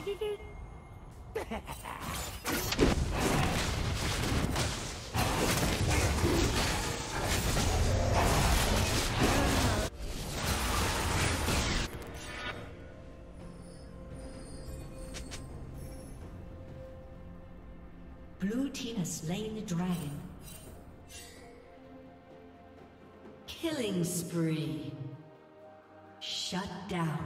Blue team has slain the dragon. Killing spree. Shut down.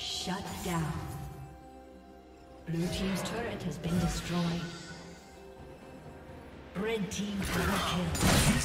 Shut down. Blue team's turret has been destroyed. Red team double kill.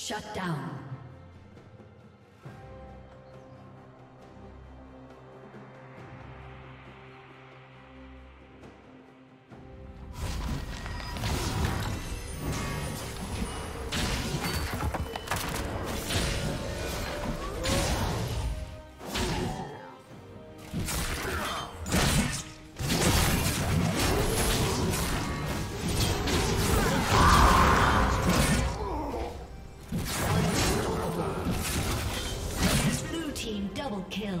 Shut down. Kill.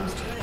team's turret.